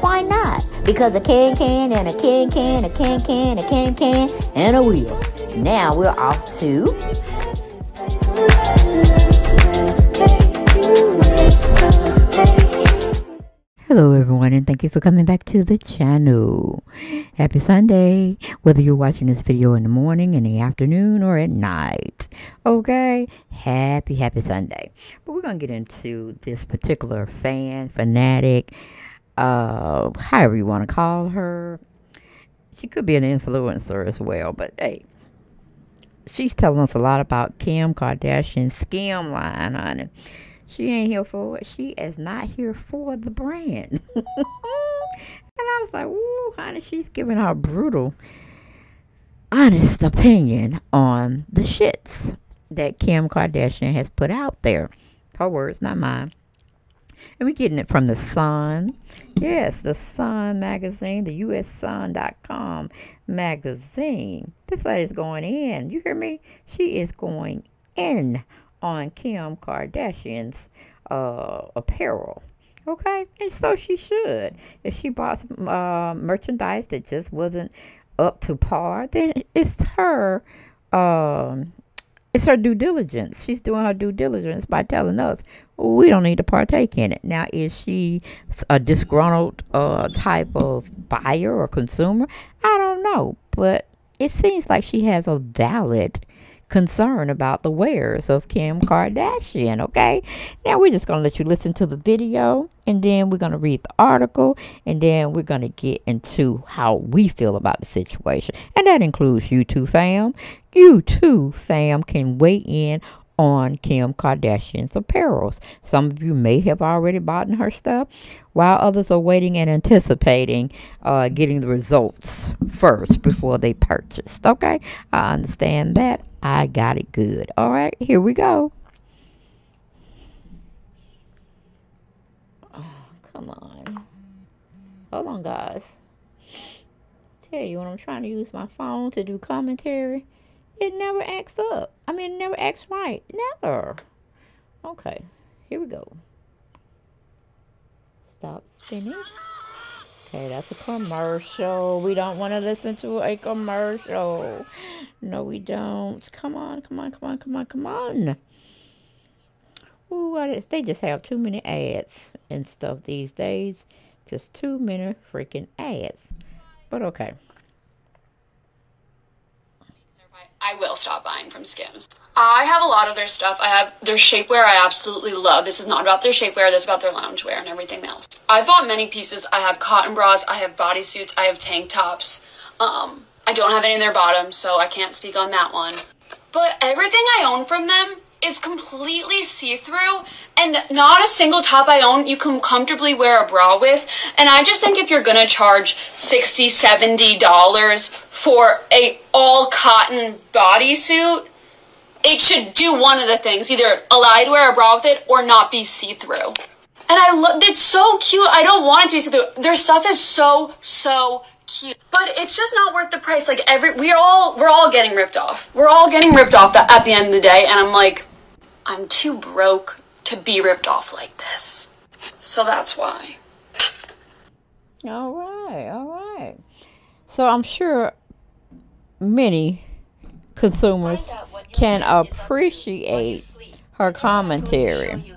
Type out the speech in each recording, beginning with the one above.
Why not? Because a can-can and a can-can, a can-can, a can-can, and a wheel. Now we're off to... Hello everyone, and thank you for coming back to the channel. Happy Sunday, whether you're watching this video in the morning, in the afternoon, or at night. Okay, happy Sunday. But we're going to get into this particular fan, fanatic... however you want to call her. She could be an influencer as well, but hey, she's telling us a lot about Kim Kardashian's skim line, honey. She ain't here for it. She is not here for the brand. And I was like, ooh, honey, she's giving her brutal, honest opinion on the shits that Kim Kardashian has put out there. Her words, not mine. And we're getting it from The Sun. Yes, The Sun magazine, the USSun.com magazine. This lady's going in. You hear me? She is going in on Kim Kardashian's apparel. Okay? And so she should. If she bought some merchandise that just wasn't up to par, then it's her due diligence. She's doing her due diligence by telling us we don't need to partake in it. Now, is she a disgruntled type of buyer or consumer? I don't know. But it seems like she has a valid concern about the wares of Kim Kardashian, okay? Now, we're just going to let you listen to the video, and then we're going to read the article, and then we're going to get into how we feel about the situation. And that includes you too, fam. You too, fam, can weigh in on Kim Kardashian's apparel. Some of you may have already bought in her stuff, while others are waiting and anticipating getting the results first before they purchased. Okay, I understand that. I got it good. All right, here we go. Oh, come on. Hold on, guys. Tell you, when I'm trying to use my phone to do commentary, it never acts up. I mean, it never acts right. Never. Okay, here we go. Stop spinning. Okay, that's a commercial. We don't want to listen to a commercial. No, we don't. Come on, come on, come on, come on, come on. Ooh, they just have too many ads and stuff these days. Just too many freaking ads. But okay. I will stop buying from Skims. I have a lot of their stuff. I have their shapewear I absolutely love. This is not about their shapewear. This is about their loungewear and everything else. I've bought many pieces. I have cotton bras. I have bodysuits. I have tank tops. I don't have any of their bottoms, so I can't speak on that one. But everything I own from them is completely see-through, and not a single top I own you can comfortably wear a bra with. And I just think if you're gonna charge $60-$70 for a all cotton bodysuit, it should do one of the things: either allow you to wear a bra with it or not be see-through. And I love, it's so cute. I don't want it to be see-through. Their stuff is so cute, but it's just not worth the price. Like, we're all getting ripped off. We're all getting ripped off at the end of the day. And I'm like, I'm too broke to be ripped off like this. So that's why. All right, all right. So I'm sure many consumers can appreciate her commentary.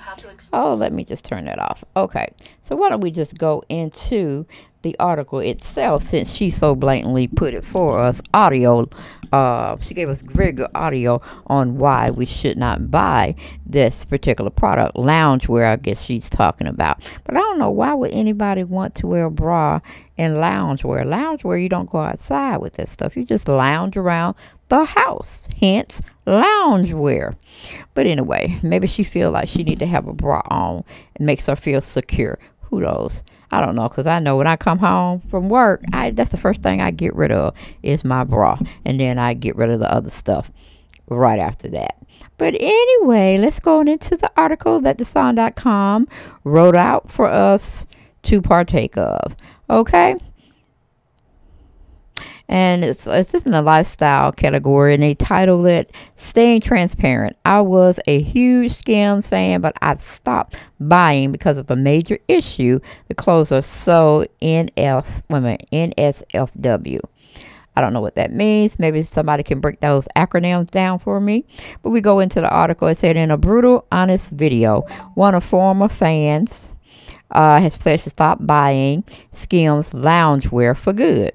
Oh, let me just turn that off. Okay, so why don't we just go into the article itself, since she so blatantly put it for us. Audio, she gave us very good audio on why we should not buy this particular product, loungewear, I guess she's talking about. But I don't know, why would anybody want to wear a bra in loungewear? Loungewear, you don't go outside with this stuff. You just lounge around the house, hence loungewear. But anyway, maybe she feel like she need to have a bra on. It makes her feel secure. Who knows? I don't know, because I know when I come home from work, that's the first thing I get rid of is my bra. And then I get rid of the other stuff right after that. But anyway, let's go on into the article that thesun.com wrote out for us to partake of. Okay. And it's just in a lifestyle category, and they titled it Staying Transparent. I was a huge Skims fan, but I've stopped buying because of a major issue. The clothes are so NSFW. I don't know what that means. Maybe somebody can break those acronyms down for me. But we go into the article. It said, in a brutal, honest video, one of former fans has pledged to stop buying Skims loungewear for good.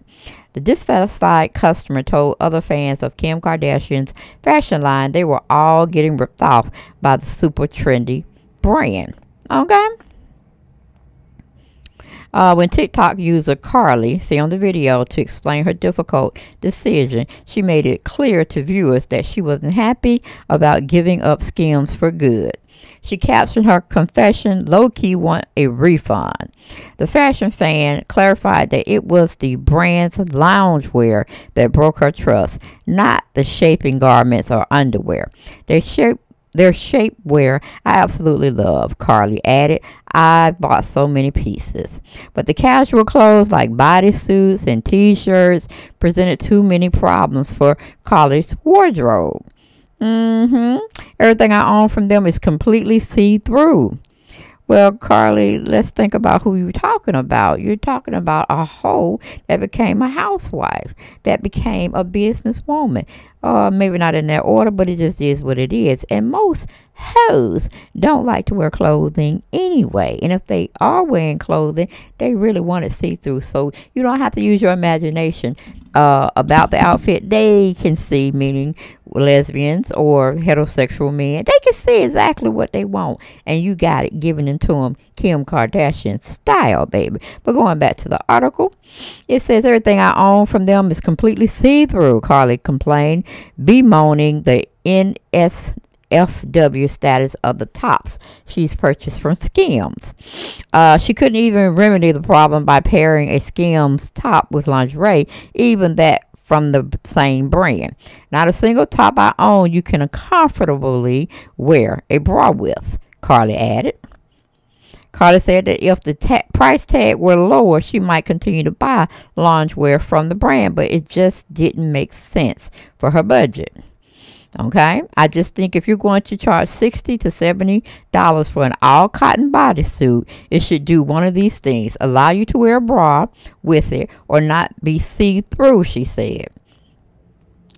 The dissatisfied customer told other fans of Kim Kardashian's fashion line they were all getting ripped off by the super trendy brand. Okay? When TikTok user Carly filmed the video to explain her difficult decision, she made it clear to viewers that she wasn't happy about giving up Skims for good. She captioned her confession, "Low-key want a refund." The fashion fan clarified that it was the brand's loungewear that broke her trust, not the shaping garments or underwear. Their shapewear I absolutely love, Carly added. I bought so many pieces. But the casual clothes like bodysuits and t-shirts presented too many problems for Carly's wardrobe. Everything I own from them is completely see-through. Well, Carly, let's think about who you're talking about. You're talking about a hoe that became a housewife, that became a businesswoman. Maybe not in that order, but it just is what it is. And most hoes don't like to wear clothing anyway. And if they are wearing clothing, they really want to see through. So you don't have to use your imagination about the outfit. They can see, meaning lesbians or heterosexual men, they can see exactly what they want. And you got it given into them Kim Kardashian style, baby. But going back to the article, it says everything I own from them is completely see-through, Carly complained, bemoaning the NSFW status of the tops she's purchased from Skims. She couldn't even remedy the problem by pairing a Skims top with lingerie, even that from the same brand. Not a single top I own you can comfortably wear a bra with, Carly added. Carly said that if the price tag were lower, she might continue to buy loungewear from the brand, but it just didn't make sense for her budget. Okay, I just think if you're going to charge $60 to $70 for an all-cotton bodysuit, it should do one of these things. Allow you to wear a bra with it or not be see-through, she said.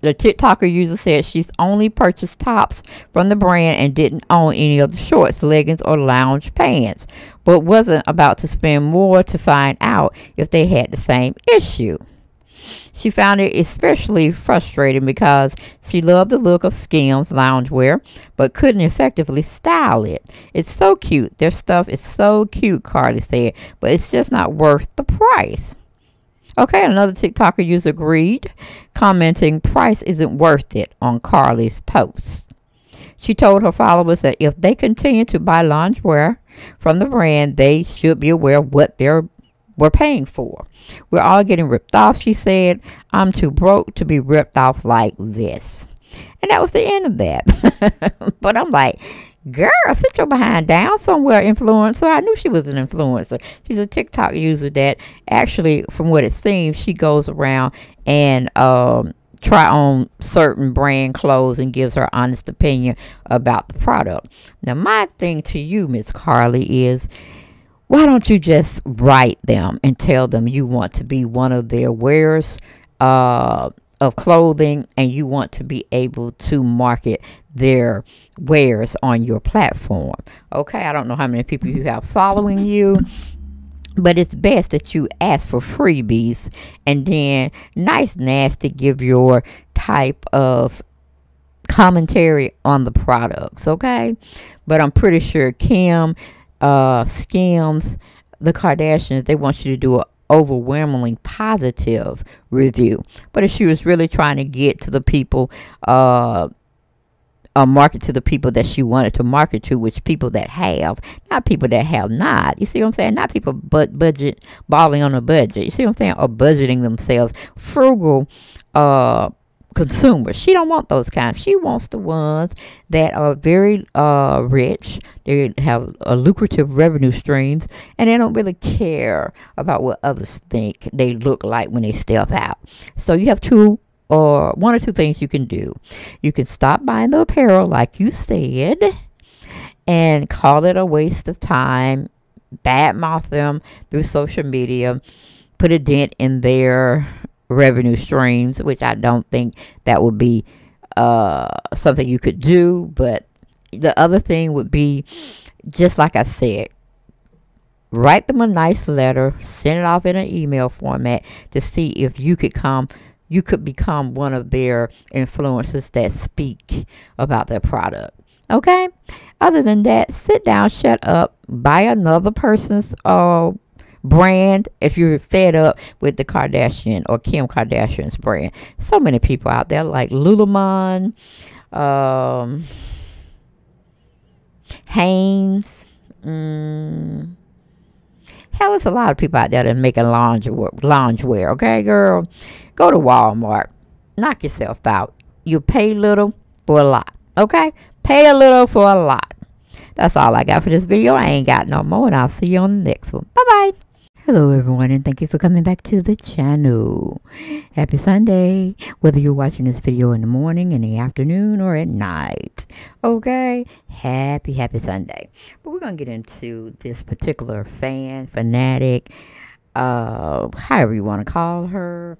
The TikToker user said she's only purchased tops from the brand and didn't own any of the shorts, leggings, or lounge pants, but wasn't about to spend more to find out if they had the same issue. She found it especially frustrating because she loved the look of Skims loungewear, but couldn't effectively style it. It's so cute. Their stuff is so cute, Carly said, but it's just not worth the price. Okay, another TikToker user agreed, commenting, price isn't worth it on Carly's post. She told her followers that if they continue to buy loungewear from the brand, they should be aware of what they're we're paying for. We're all getting ripped off, she said. I'm too broke to be ripped off like this. And that was the end of that. But I'm like, girl, sit your behind down somewhere, influencer. I knew she was an influencer. She's a TikTok user that actually, from what it seems, she goes around and try on certain brand clothes and gives her honest opinion about the product. Now, my thing to you, Miss Carly, is why don't you just write them and tell them you want to be one of their wearers of clothing, and you want to be able to market their wares on your platform? Okay, I don't know how many people you have following you, but it's best that you ask for freebies and then nice nasty give your type of commentary on the products, okay? But I'm pretty sure Kim, Skims, the Kardashians, they want you to do an overwhelmingly positive review. But if she was really trying to get to the people market to the people that she wanted to market to, which people that have, not people that have not. You see what I'm saying? Not people but budget, balling on a budget. You see what I'm saying? Or budgeting themselves. Frugal consumers. She don't want those kinds. She wants the ones that are very rich. They have lucrative revenue streams, and they don't really care about what others think they look like when they step out. So you have one or two things you can do. You can stop buying the apparel, like you said, and call it a waste of time, badmouth them through social media, put a dent in their revenue streams, which I don't think that would be something you could do. But the other thing would be, just like I said, write them a nice letter, send it off in an email format to see if you could become one of their influencers that speak about their product. Okay? Other than that, sit down, shut up, buy another person's brand if you're fed up with the Kardashian or Kim Kardashian's brand. So many people out there like Lululemon, Hanes, hell, there's a lot of people out there that are making loungewear, okay, girl? Go to Walmart. Knock yourself out. You pay little for a lot, okay? Pay a little for a lot. That's all I got for this video. I ain't got no more, and I'll see you on the next one. Bye-bye. Hello, everyone, and thank you for coming back to the channel. Happy Sunday, whether you're watching this video in the morning, in the afternoon, or at night. Okay? Happy, happy Sunday. But we're going to get into this particular fan, fanatic, however you want to call her.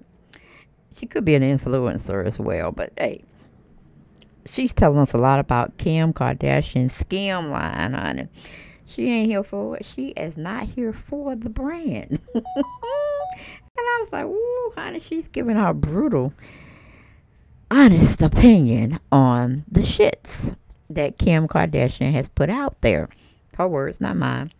She could be an influencer as well, but hey, she's telling us a lot about Kim Kardashian's Skim line, honey. She ain't here for it. She is not here for the brand. And I was like, ooh, honey, she's giving her brutal, honest opinion on the shits that Kim Kardashian has put out there. Her words, not mine.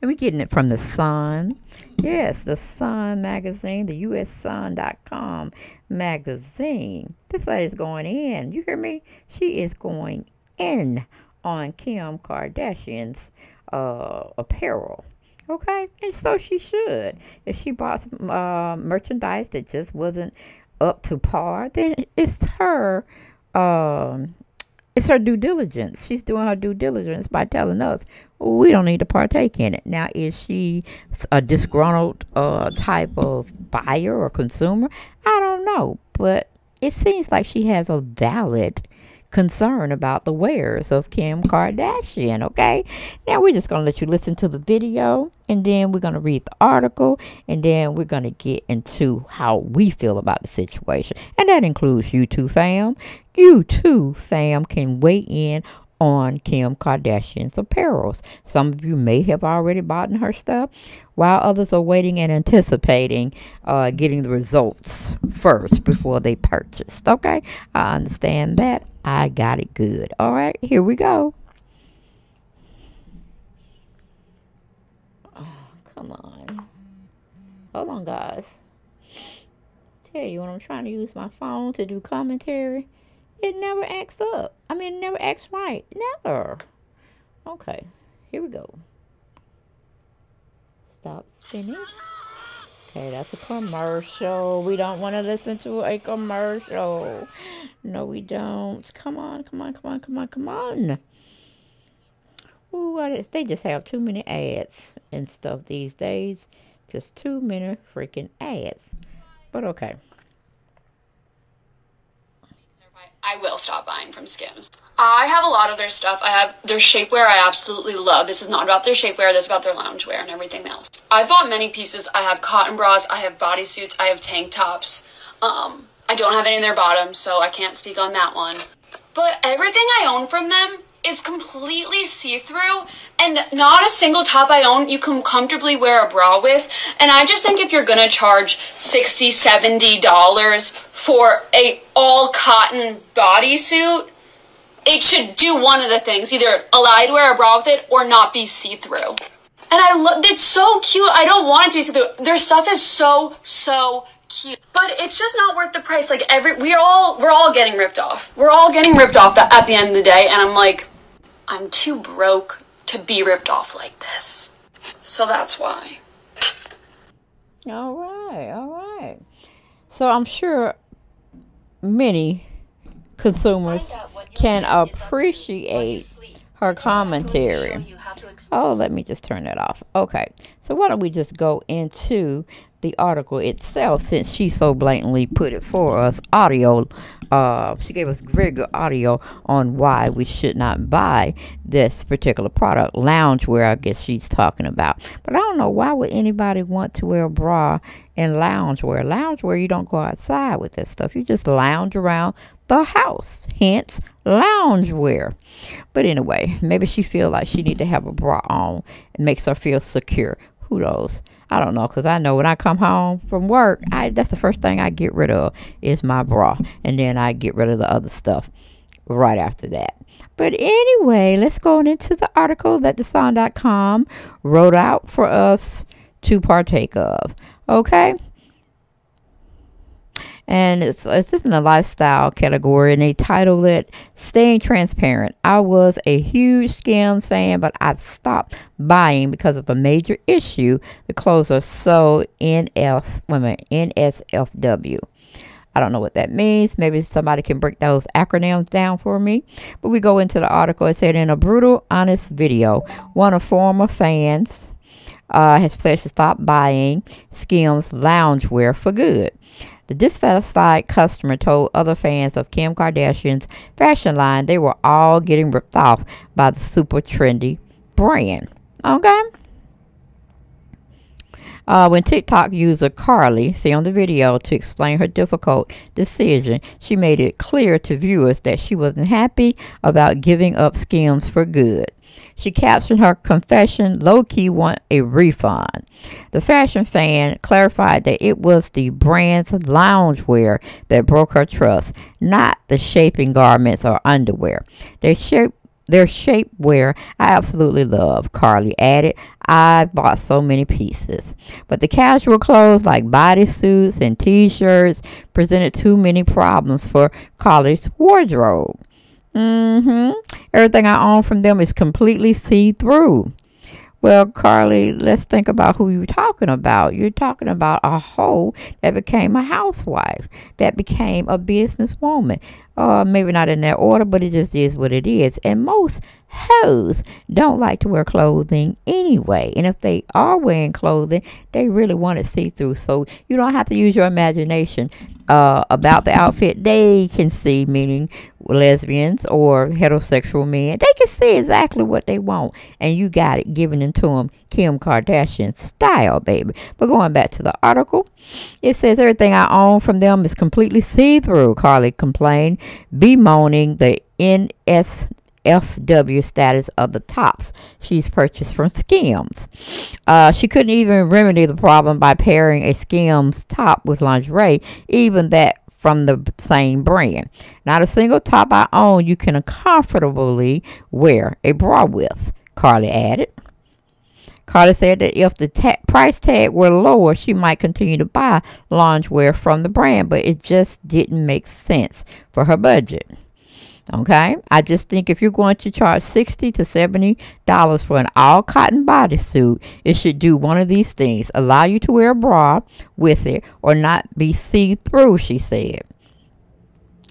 And we're getting it from The Sun. Yes, The Sun magazine, the USSun.com magazine. This lady's going in. You hear me? She is going in on Kim Kardashian's apparel, okay? And so she should. If she bought some merchandise that just wasn't up to par, then it's her due diligence. She's doing her due diligence by telling us we don't need to partake in it. Now, is she a disgruntled type of buyer or consumer? I don't know, but it seems like she has a valid concern about the wares of Kim Kardashian, okay? Now, we're just going to let you listen to the video, and then we're going to read the article, and then we're going to get into how we feel about the situation. And that includes you too, fam. You too, fam, can weigh in on Kim Kardashian's apparels. Some of you may have already bought her stuff, while others are waiting and anticipating getting the results first before they purchased. Okay, I understand that. I got it good. All right, here we go. Oh, come on. Hold on, guys. Tell you, when I'm trying to use my phone to do commentary, it never acts up. I mean, it never acts right. Never. Okay, here we go. Stop spinning. Okay, that's a commercial. We don't want to listen to a commercial. No, we don't. Come on, come on, come on, come on, come on. Ooh, they just have too many ads and stuff these days. Just too many freaking ads. But okay. I will stop buying from Skims. I have a lot of their stuff. I have their shapewear I absolutely love. This is not about their shapewear. This is about their loungewear and everything else. I've bought many pieces. I have cotton bras. I have bodysuits. I have tank tops. I don't have any of their bottoms, so I can't speak on that one. But everything I own from them is completely see-through, and not a single top I own you can comfortably wear a bra with. And I just think if you're gonna charge $60, $70 for a all-cotton bodysuit, it should do one of the things. Either allow you to wear a bra with it or not be see-through. And I love, it's so cute. I don't want it to be see-through. Their stuff is so, so cute, but it's just not worth the price. Like we're all getting ripped off. We're all getting ripped off at the end of the day, and I'm like, I'm too broke to be ripped off like this. So that's why. All right, all right. So I'm sure many consumers can appreciate her commentary. Oh, let me just turn that off. Okay, so why don't we just go into the article itself, since she so blatantly put it for us. Audio, she gave us very good audio on why we should not buy this particular product, loungewear, I guess she's talking about. But I don't know, why would anybody want to wear a bra in loungewear? Loungewear, you don't go outside with this stuff. You just lounge around the house, hence loungewear. But anyway, maybe she feel like she need to have a bra on. It makes her feel secure. Who knows? I don't know, because I know when I come home from work, that's the first thing I get rid of is my bra. And then I get rid of the other stuff right after that. But anyway, let's go on into the article that TheSun.com wrote out for us to partake of. Okay? And it's just in a lifestyle category, and they titled it Staying Transparent. I was a huge Skims fan, but I've stopped buying because of a major issue. The clothes are so NSFW. I don't know what that means. Maybe somebody can break those acronyms down for me. But we go into the article. It said, in a brutal, honest video, one of former fans has pledged to stop buying Skims loungewear for good. The dissatisfied customer told other fans of Kim Kardashian's fashion line they were all getting ripped off by the super trendy brand. Okay? When TikTok user Carly filmed the video to explain her difficult decision, she made it clear to viewers that she wasn't happy about giving up Skims for good. She captioned her confession, low-key want a refund. The fashion fan clarified that it was the brand's loungewear that broke her trust, not the shaping garments or underwear. Their shapewear I absolutely love, Carly added. I bought so many pieces. But the casual clothes like bodysuits and t-shirts presented too many problems for Carly's wardrobe. Everything I own from them is completely see-through. Well, Carly, let's think about who you're talking about. You're talking about a hoe that became a housewife, that became a businesswoman. Maybe not in that order, but it just is what it is. And most hoes don't like to wear clothing anyway. And if they are wearing clothing, they really want to see through. So you don't have to use your imagination about the outfit. They can see, meaning lesbians or heterosexual men, they can see exactly what they want, and you got it giving them to them Kim Kardashian style, baby. But going back to the article, it says everything I own from them is completely see-through, Carly complained, bemoaning the NSFW status of the tops she's purchased from Skims. She couldn't even remedy the problem by pairing a Skims top with lingerie, even that from the same brand. Not a single top I own you can comfortably wear a bra with, Carly added. Carly said that if the price tag were lower, she might continue to buy loungewear from the brand, but it just didn't make sense for her budget. Okay, I just think if you're going to charge $60 to $70 for an all-cotton bodysuit, it should do one of these things. Allow you to wear a bra with it or not be see-through, she said.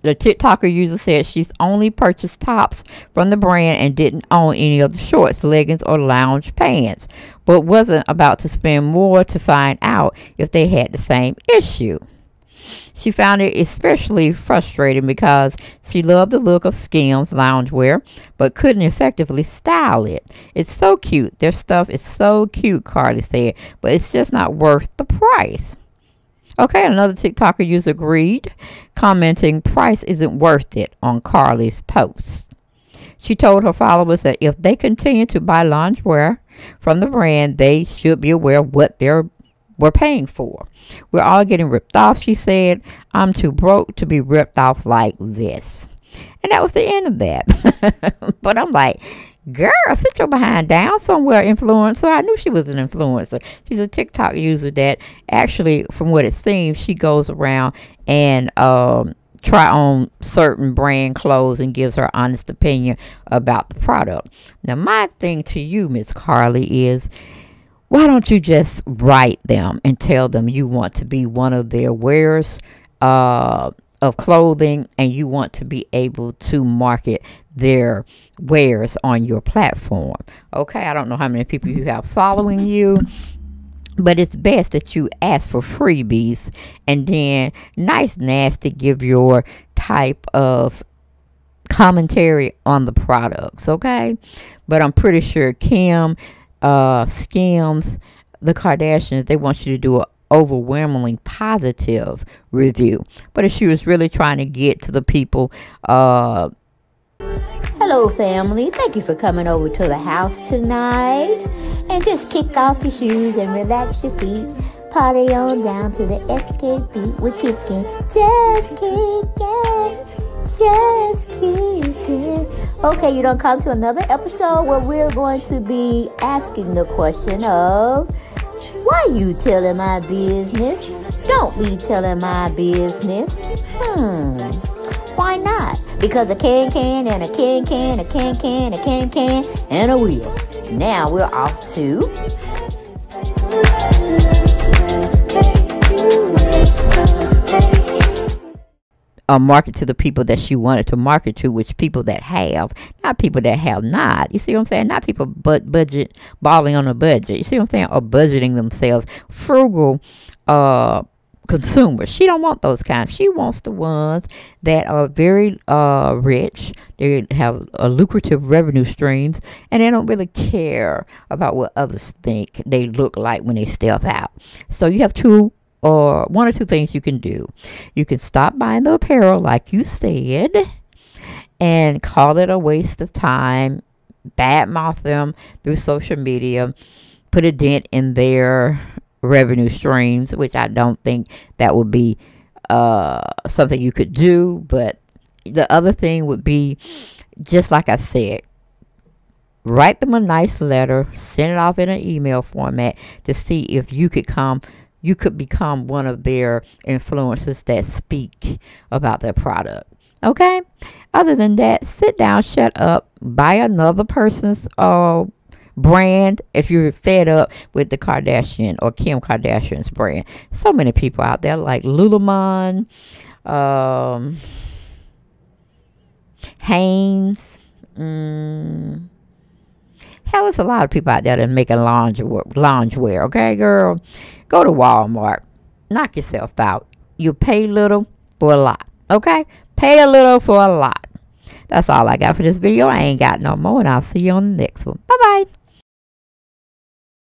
The TikToker user said she's only purchased tops from the brand and didn't own any of the shorts, leggings, or lounge pants, but wasn't about to spend more to find out if they had the same issue. She found it especially frustrating because she loved the look of Skims loungewear, but couldn't effectively style it. It's so cute. Their stuff is so cute, Carly said, but it's just not worth the price. Okay, another TikToker user agreed, commenting, price isn't worth it on Carly's post. She told her followers that if they continue to buy loungewear from the brand, they should be aware of what they're we're paying for. We're all getting ripped off, she said. I'm too broke to be ripped off like this. And that was the end of that. But I'm like, Girl, sit your behind down somewhere, influencer. I knew she was an influencer. She's a TikTok user that actually, from what it seems, she goes around and try on certain brand clothes and gives her honest opinion about the product. Now, my thing to you, Miss Carly, is why don't you just write them and tell them you want to be one of their wearers of clothing, and you want to be able to market their wares on your platform. Okay, I don't know how many people you have following you, but it's best that you ask for freebies and then nice nasty give your type of commentary on the products. Okay, but I'm pretty sure Kim, Skims, the Kardashians, they want you to do an overwhelmingly positive review. But if she was really trying to get to the people, hello family, thank you for coming over to the house tonight. And just kick off your shoes and relax your feet. Party on down to the SK beat. We're kicking. Just kick it. Just kick it. Okay, you done come to another episode where we're going to be asking the question of, why you telling my business? Don't be telling my business. Why not? Because a can and a can, a can, a can, and a wheel. Now we're off to market to the people that she wanted to market to, which people that have, not people that have not. You see what I'm saying? Not people but budget, balling on a budget. You see what I'm saying? Or budgeting themselves. Frugal consumers. She don't want those kinds. She wants the ones that are very rich. They have lucrative revenue streams, and they don't really care about what others think they look like when they step out. So you have two or one or two things you can do. You can stop buying the apparel, like you said, and call it a waste of time, badmouth them through social media, put a dent in their revenue streams, which I don't think that would be something you could do. But the other thing would be, just like I said, write them a nice letter, send it off in an email format to see if you could come. You could become one of their influencers that speak about their product. Okay? Other than that, sit down, shut up, buy another person's brand if you're fed up with the Kardashian or Kim Kardashian's brand. So many people out there like Lululemon, Hanes, hell, there's a lot of people out there that are making loungewear, okay, girl? Go to Walmart. Knock yourself out. You pay little for a lot, okay? Pay a little for a lot. That's all I got for this video. I ain't got no more, and I'll see you on the next one. Bye-bye.